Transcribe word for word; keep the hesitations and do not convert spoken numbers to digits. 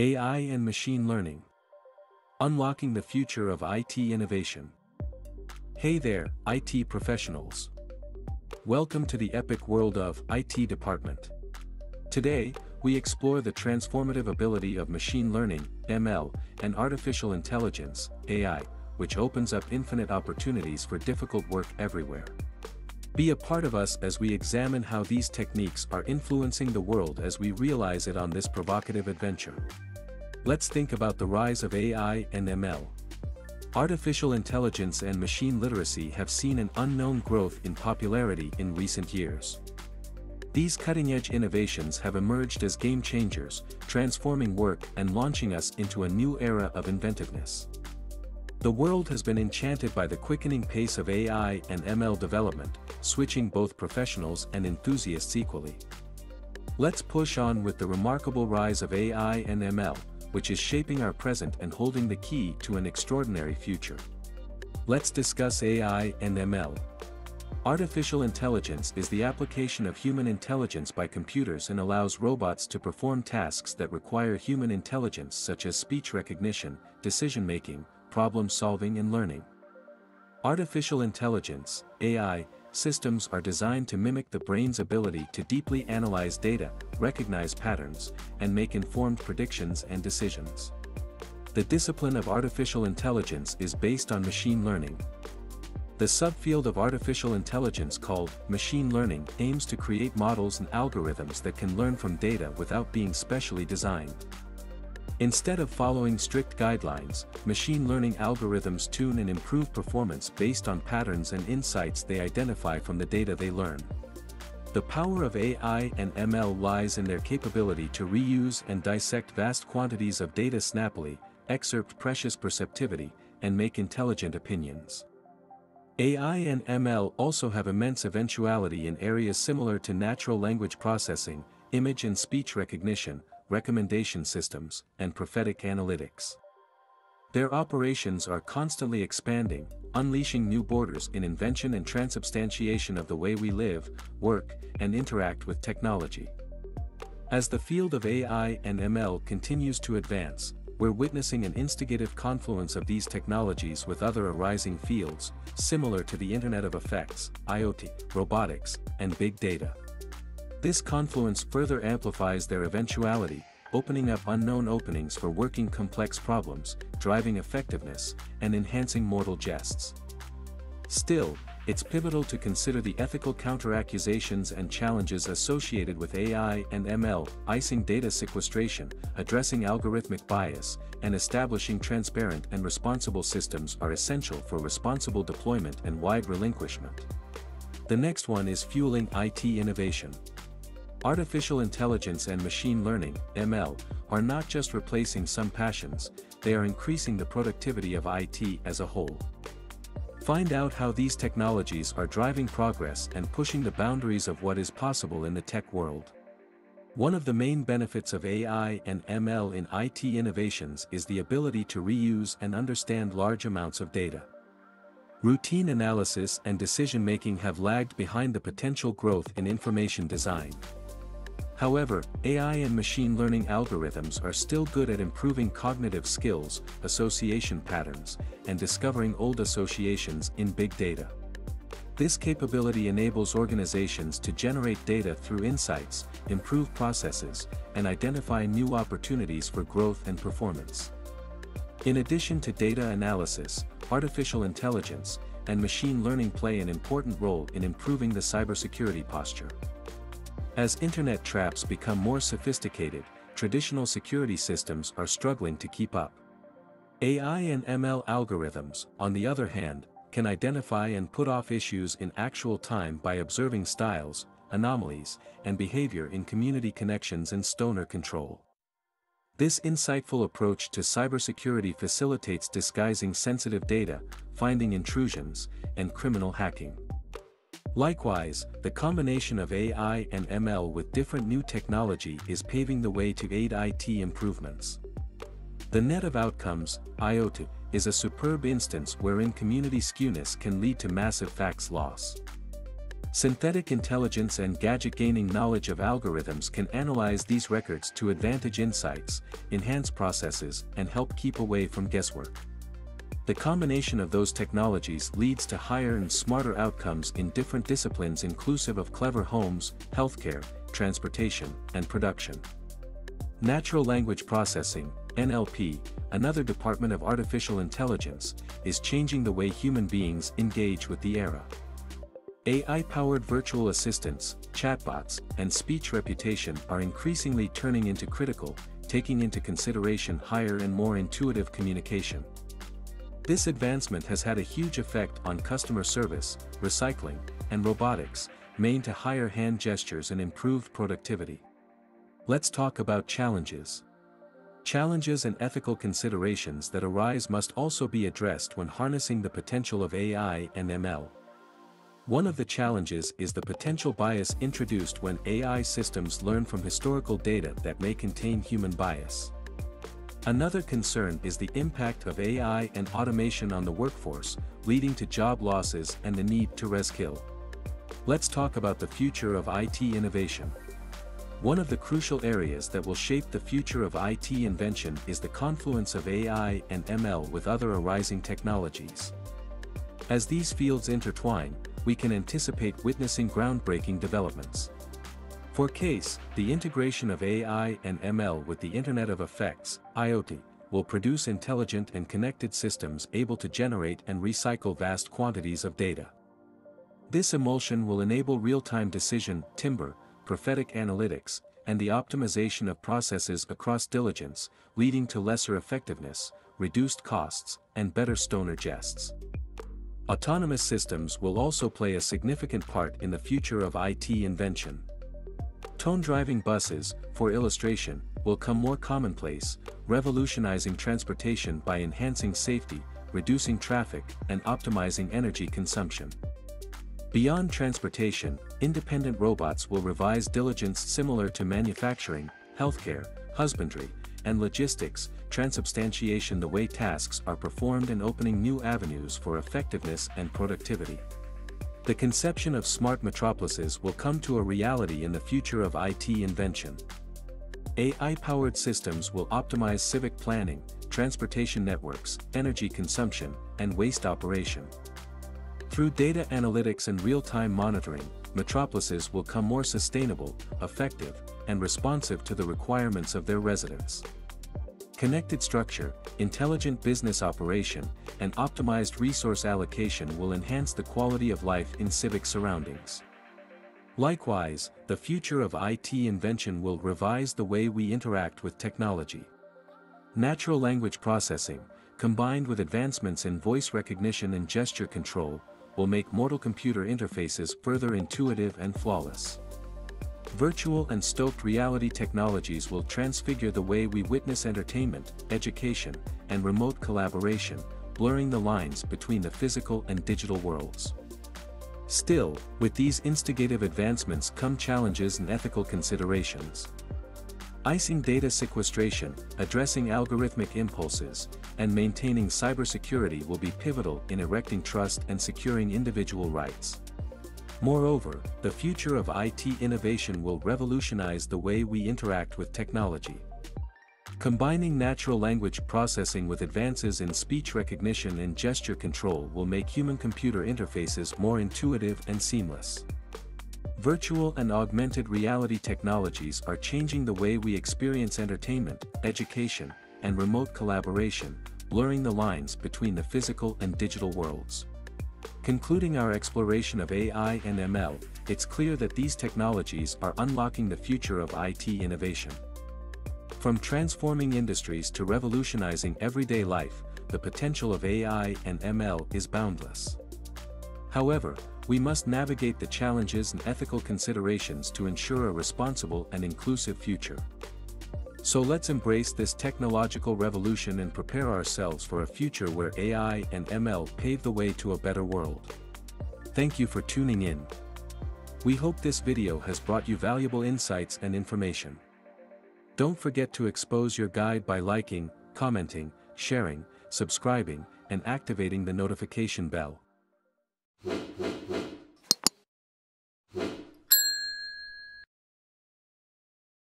A I and machine learning. Unlocking the future of I T innovation. Hey there, I T professionals. Welcome to the epic world of I T department. Today, we explore the transformative ability of machine learning, M L, and artificial intelligence, A I, which opens up infinite opportunities for difficult work everywhere. Be a part of us as we examine how these techniques are influencing the world as we realize it on this provocative adventure. Let's think about the rise of A I and M L. Artificial intelligence and machine literacy have seen an unknown growth in popularity in recent years. These cutting-edge innovations have emerged as game changers, transforming work and launching us into a new era of inventiveness. The world has been enchanted by the quickening pace of A I and M L development, switching both professionals and enthusiasts equally. Let's push on with the remarkable rise of A I and M L, which is shaping our present and holding the key to an extraordinary future. Let's discuss A I and M L. Artificial intelligence is the application of human intelligence by computers and allows robots to perform tasks that require human intelligence, such as speech recognition, decision-making, problem-solving and learning. Artificial intelligence, A I, systems are designed to mimic the brain's ability to deeply analyze data, recognize patterns, and make informed predictions and decisions. The discipline of artificial intelligence is based on machine learning. The subfield of artificial intelligence called machine learning aims to create models and algorithms that can learn from data without being specially designed. Instead of following strict guidelines, machine learning algorithms tune and improve performance based on patterns and insights they identify from the data they learn. The power of A I and M L lies in their capability to reuse and dissect vast quantities of data snappily, extract precious perceptivity, and make intelligent opinions. A I and M L also have immense eventuality in areas similar to natural language processing, image and speech recognition, recommendation systems, and prophetic analytics. Their operations are constantly expanding, unleashing new borders in invention and transubstantiation of the way we live, work, and interact with technology. As the field of A I and M L continues to advance, we're witnessing an instigative confluence of these technologies with other arising fields, similar to the Internet of Effects, I O T, robotics, and big data. This confluence further amplifies their eventuality, opening up unknown openings for working complex problems, driving effectiveness, and enhancing mortal jests. Still, it's pivotal to consider the ethical counteraccusations and challenges associated with A I and M L, icing data sequestration, addressing algorithmic bias, and establishing transparent and responsible systems are essential for responsible deployment and wide relinquishment. The next one is fueling I T innovation. Artificial intelligence and machine learning, M L, are not just replacing some passions, they are increasing the productivity of I T as a whole. Find out how these technologies are driving progress and pushing the boundaries of what is possible in the tech world. One of the main benefits of A I and M L in I T innovations is the ability to reuse and understand large amounts of data. Routine analysis and decision-making have lagged behind the potential growth in information design. However, A I and machine learning algorithms are still good at improving cognitive skills, association patterns, and discovering old associations in big data. This capability enables organizations to generate data through insights, improve processes, and identify new opportunities for growth and performance. In addition to data analysis, artificial intelligence and machine learning play an important role in improving the cybersecurity posture. As internet traps become more sophisticated, traditional security systems are struggling to keep up. A I and M L algorithms, on the other hand, can identify and put off issues in actual time by observing styles, anomalies, and behavior in community connections and stoner control. This insightful approach to cybersecurity facilitates disguising sensitive data, finding intrusions, and criminal hacking. Likewise, the combination of A I and M L with different new technology is paving the way to aid I T improvements. The net of outcomes, I O T, is a superb instance wherein community skewness can lead to massive facts loss. Synthetic intelligence and gadget gaining knowledge of algorithms can analyze these records to advantage insights, enhance processes, and help keep away from guesswork. The combination of those technologies leads to higher and smarter outcomes in different disciplines inclusive of clever homes, healthcare, transportation, and production. Natural language processing, N L P, another department of artificial intelligence, is changing the way human beings engage with the era. A I-powered virtual assistants, chatbots, and speech reputation are increasingly turning into critical, taking into consideration higher and more intuitive communication. This advancement has had a huge effect on customer service, recycling, and robotics, main to higher hand gestures and improved productivity. Let's talk about challenges. Challenges and ethical considerations that arise must also be addressed when harnessing the potential of A I and M L. One of the challenges is the potential bias introduced when A I systems learn from historical data that may contain human bias. Another concern is the impact of A I and automation on the workforce, leading to job losses and the need to reskill. Let's talk about the future of I T innovation. One of the crucial areas that will shape the future of I T invention is the confluence of A I and M L with other arising technologies. As these fields intertwine, we can anticipate witnessing groundbreaking developments. For case, the integration of A I and M L with the Internet of Effects, I O T, will produce intelligent and connected systems able to generate and recycle vast quantities of data. This emulsion will enable real-time decision, timber, prophetic analytics, and the optimization of processes across diligence, leading to lesser effectiveness, reduced costs, and better stoner jests. Autonomous systems will also play a significant part in the future of I T invention. Tone-driving buses, for illustration, will come more commonplace, revolutionizing transportation by enhancing safety, reducing traffic, and optimizing energy consumption. Beyond transportation, independent robots will revise diligence similar to manufacturing, healthcare, husbandry, and logistics, transubstantiation the way tasks are performed and opening new avenues for effectiveness and productivity. The conception of smart metropolises will come to a reality in the future of I T invention. A I-powered systems will optimize civic planning, transportation networks, energy consumption, and waste operation. Through data analytics and real-time monitoring, metropolises will become more sustainable, effective, and responsive to the requirements of their residents. Connected structure, intelligent business operation, and optimized resource allocation will enhance the quality of life in civic surroundings. Likewise, the future of I T invention will revise the way we interact with technology. Natural language processing, combined with advancements in voice recognition and gesture control, will make mortal computer interfaces further intuitive and flawless. Virtual and stoked reality technologies will transfigure the way we witness entertainment, education, and remote collaboration, blurring the lines between the physical and digital worlds. Still, with these instigative advancements come challenges and ethical considerations. Icing data sequestration, addressing algorithmic impulses, and maintaining cybersecurity will be pivotal in erecting trust and securing individual rights. Moreover, the future of I T innovation will revolutionize the way we interact with technology. Combining natural language processing with advances in speech recognition and gesture control will make human-computer interfaces more intuitive and seamless. Virtual and augmented reality technologies are changing the way we experience entertainment, education, and remote collaboration, blurring the lines between the physical and digital worlds. Concluding our exploration of A I and M L, it's clear that these technologies are unlocking the future of I T innovation. From transforming industries to revolutionizing everyday life, the potential of A I and M L is boundless. However, we must navigate the challenges and ethical considerations to ensure a responsible and inclusive future. So let's embrace this technological revolution and prepare ourselves for a future where A I and M L pave the way to a better world. Thank you for tuning in. We hope this video has brought you valuable insights and information. Don't forget to expose your guide by liking, commenting, sharing, subscribing, and activating the notification bell.